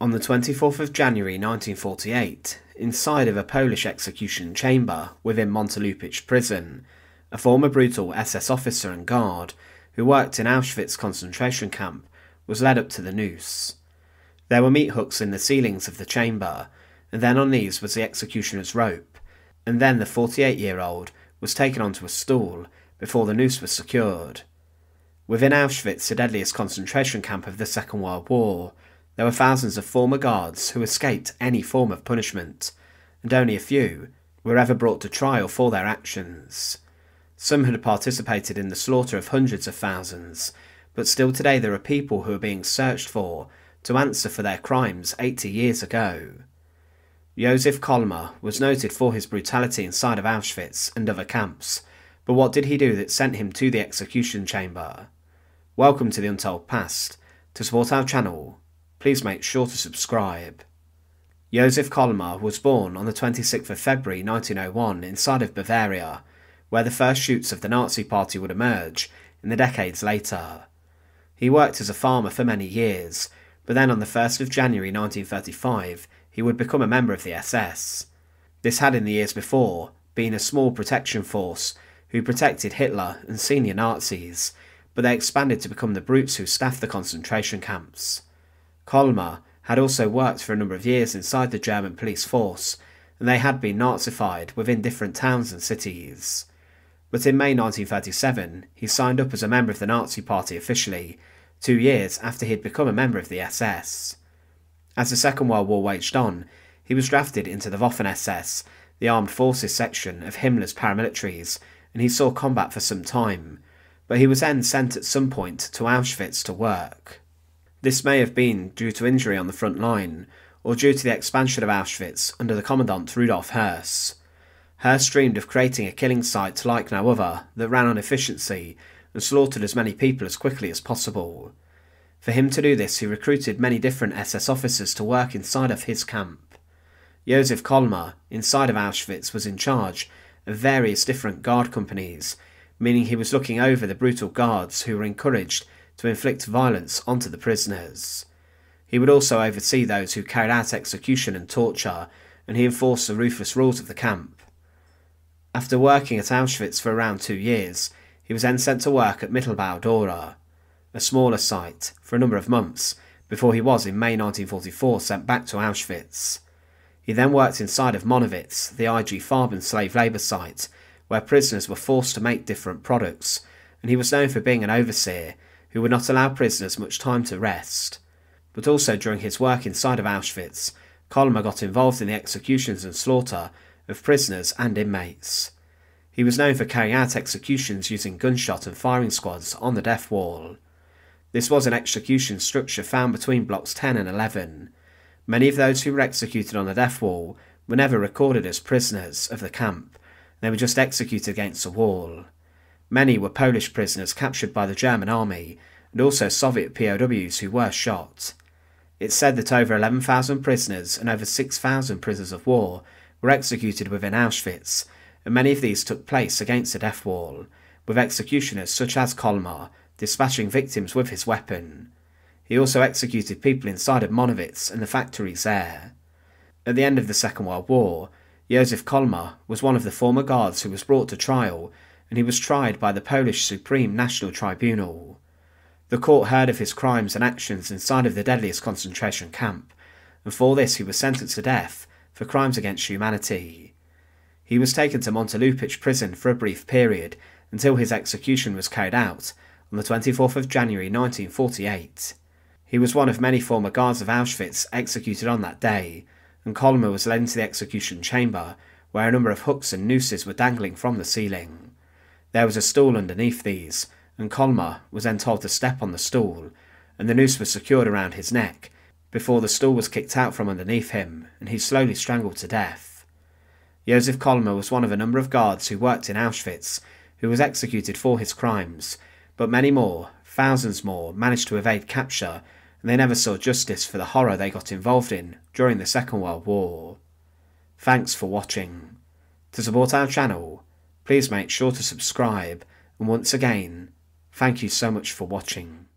On the 24th of January 1948, inside of a Polish execution chamber within Montelupich Prison, a former brutal SS officer and guard who worked in Auschwitz concentration camp was led up to the noose. There were meat hooks in the ceilings of the chamber, and then on these was the executioner's rope, and then the 48-year-old was taken onto a stool before the noose was secured. Within Auschwitz, the deadliest concentration camp of the Second World War, there were thousands of former guards who escaped any form of punishment, and only a few were ever brought to trial for their actions. Some had participated in the slaughter of hundreds of thousands, but still today there are people who are being searched for to answer for their crimes 80 years ago. Josef Kollmer was noted for his brutality inside of Auschwitz and other camps, but what did he do that sent him to the execution chamber? Welcome to the Untold Past. To support our channel, please make sure to subscribe. Josef Kollmer was born on the 26th of February 1901 inside of Bavaria, where the first shoots of the Nazi Party would emerge in the decades later. He worked as a farmer for many years, but then on the 1st of January 1935 he would become a member of the SS. This had in the years before been a small protection force who protected Hitler and senior Nazis, but they expanded to become the brutes who staffed the concentration camps. Kollmer had also worked for a number of years inside the German police force, and they had been Nazified within different towns and cities. But in May 1937, he signed up as a member of the Nazi Party officially, 2 years after he had become a member of the SS. As the Second World War waged on, he was drafted into the Waffen-SS, the armed forces section of Himmler's paramilitaries, and he saw combat for some time, but he was then sent at some point to Auschwitz to work. This may have been due to injury on the front line, or due to the expansion of Auschwitz under the commandant Rudolf Hirsch. Hirsch dreamed of creating a killing site like no other that ran on efficiency and slaughtered as many people as quickly as possible. For him to do this, he recruited many different SS officers to work inside of his camp. Josef Kollmer, inside of Auschwitz, was in charge of various different guard companies, meaning he was looking over the brutal guards who were encouraged to inflict violence onto the prisoners. He would also oversee those who carried out execution and torture, and he enforced the ruthless rules of the camp. After working at Auschwitz for around 2 years, he was then sent to work at Mittelbau Dora, a smaller site, for a number of months, before he was in May 1944 sent back to Auschwitz. He then worked inside of Monowitz, the IG Farben slave labour site, where prisoners were forced to make different products, and he was known for being an overseer who would not allow prisoners much time to rest. But also during his work inside of Auschwitz, Kollmer got involved in the executions and slaughter of prisoners and inmates. He was known for carrying out executions using gunshot and firing squads on the death wall. This was an execution structure found between blocks 10 and 11. Many of those who were executed on the death wall were never recorded as prisoners of the camp, they were just executed against the wall. Many were Polish prisoners captured by the German army, and also Soviet POWs who were shot. It's said that over 11,000 prisoners and over 6,000 prisoners of war were executed within Auschwitz, and many of these took place against the death wall, with executioners such as Kollmer dispatching victims with his weapon. He also executed people inside of Monowitz and the factories there. At the end of the Second World War, Josef Kollmer was one of the former guards who was brought to trial, and he was tried by the Polish Supreme National Tribunal. The court heard of his crimes and actions inside of the deadliest concentration camp, and for this he was sentenced to death for crimes against humanity. He was taken to Montelupich Prison for a brief period until his execution was carried out on the 24th of January 1948. He was one of many former guards of Auschwitz executed on that day, and Kollmer was led into the execution chamber where a number of hooks and nooses were dangling from the ceiling. There was a stool underneath these, and Kollmer was then told to step on the stool, and the noose was secured around his neck before the stool was kicked out from underneath him and he slowly strangled to death. Josef Kollmer was one of a number of guards who worked in Auschwitz who was executed for his crimes, but many more, thousands more, managed to evade capture, and they never saw justice for the horror they got involved in during the Second World War. Thanks for watching. To support our channel, please make sure to subscribe, and once again, thank you so much for watching.